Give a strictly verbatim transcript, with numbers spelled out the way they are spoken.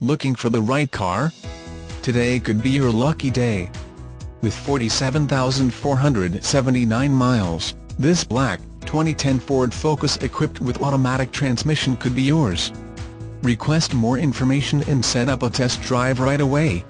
Looking for the right car? Today could be your lucky day. With forty-seven thousand four hundred seventy-nine miles, this black, twenty ten Ford Focus equipped with automatic transmission could be yours. Request more information and set up a test drive right away.